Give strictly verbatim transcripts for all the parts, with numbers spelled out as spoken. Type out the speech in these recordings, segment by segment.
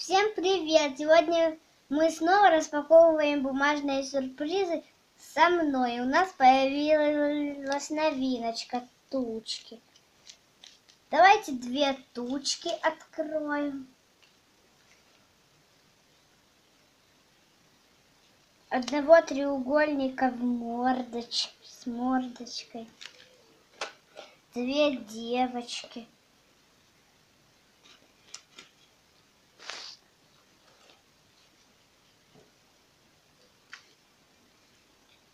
Всем привет! Сегодня мы снова распаковываем бумажные сюрпризы со мной. У нас появилась новиночка — тучки. Давайте две тучки откроем. Одного треугольника в мордочке, с мордочкой. Две девочки.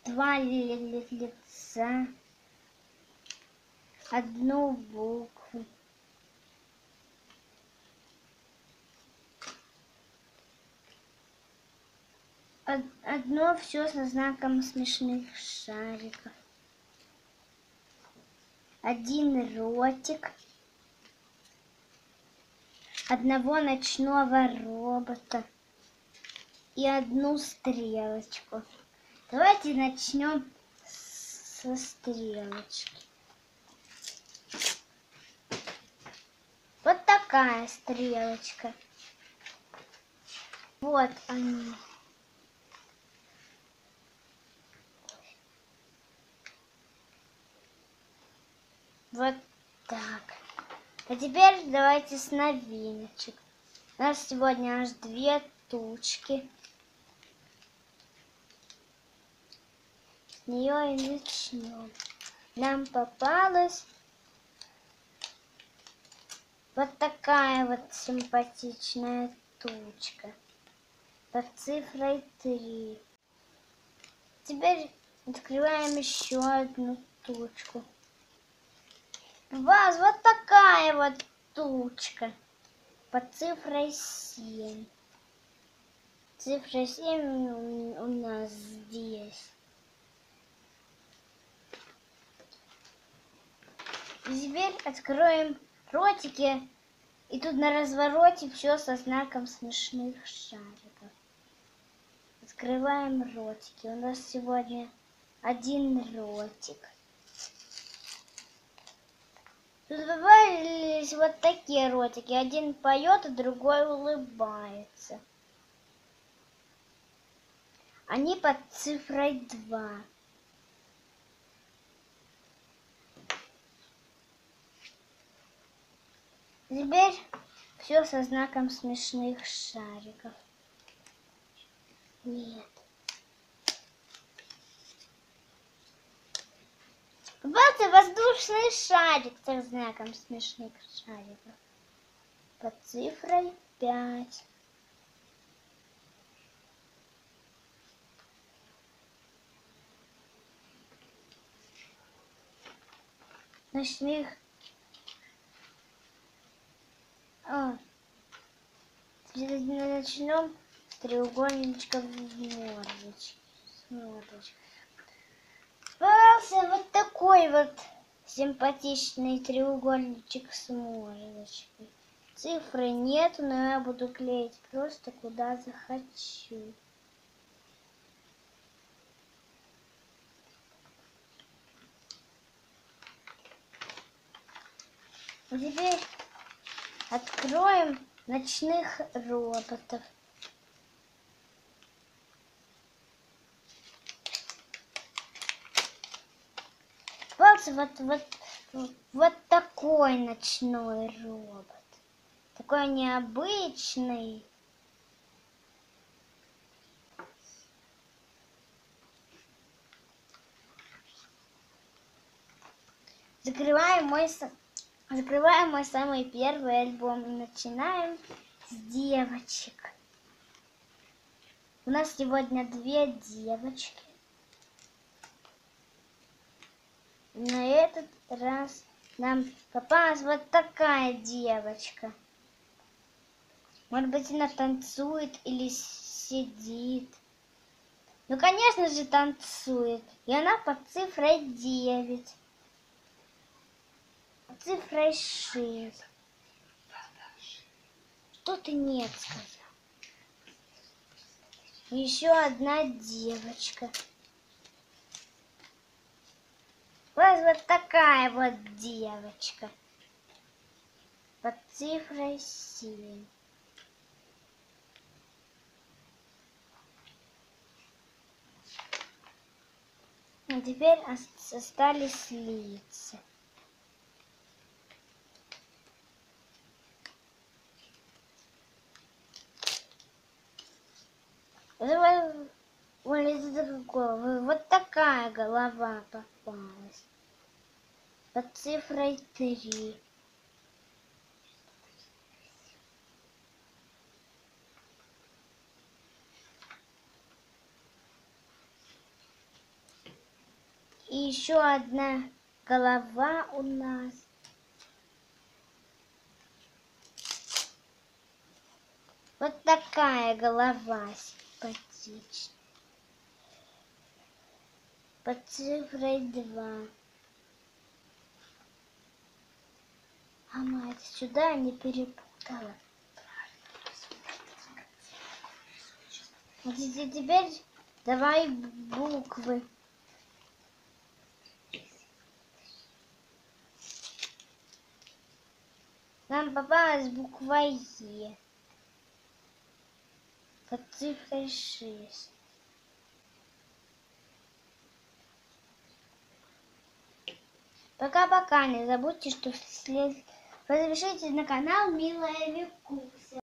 Два лица, одну букву, одно все со знаком смешных шариков, один ротик, одного ночного робота и одну стрелочку. Давайте начнем со стрелочки. Вот такая стрелочка. Вот они. Вот так. А теперь давайте с новиночек. У нас сегодня аж две тучки. Нее и начнем. Нам попалась вот такая вот симпатичная тучка под цифрой три. Теперь открываем еще одну тучку. У вас вот такая вот тучка под цифрой семь. Цифра семь у нас здесь. И теперь откроем ротики, и тут на развороте все со знаком смешных шариков. Открываем ротики. У нас сегодня один ротик. Тут добавились вот такие ротики. Один поет, а другой улыбается. Они под цифрой два. Теперь все со знаком смешных шариков. Нет. Вот и воздушный шарик со знаком смешных шариков. Под цифрой пять. Смешных А, начнем с треугольничка в мордочке. Попался вот такой вот симпатичный треугольничек с мордочкой. Цифры нету, но я буду клеить просто куда захочу. А теперь откроем ночных роботов. Попался вот, вот, вот такой ночной робот. Такой необычный. Закрываем мой сон. Закрываем мой самый первый альбом. Начинаем с девочек. У нас сегодня две девочки. На этот раз нам попалась вот такая девочка. Может быть, она танцует или сидит. Ну, конечно же, танцует. И она под цифрой девять. Цифра шесть. Что ты нет сказал? Еще одна девочка. У вас вот такая вот девочка. Под цифрой семь. А теперь остались лица. Вот такая голова попалась. Под цифрой три. И еще одна голова у нас. Вот такая голова симпатичная. Под цифрой два. А мать сюда не перепутала. А теперь давай буквы. Нам попалась буква Е. Под цифрой шесть. Пока-пока, не забудьте, что след... подпишитесь на канал Милая Викуся.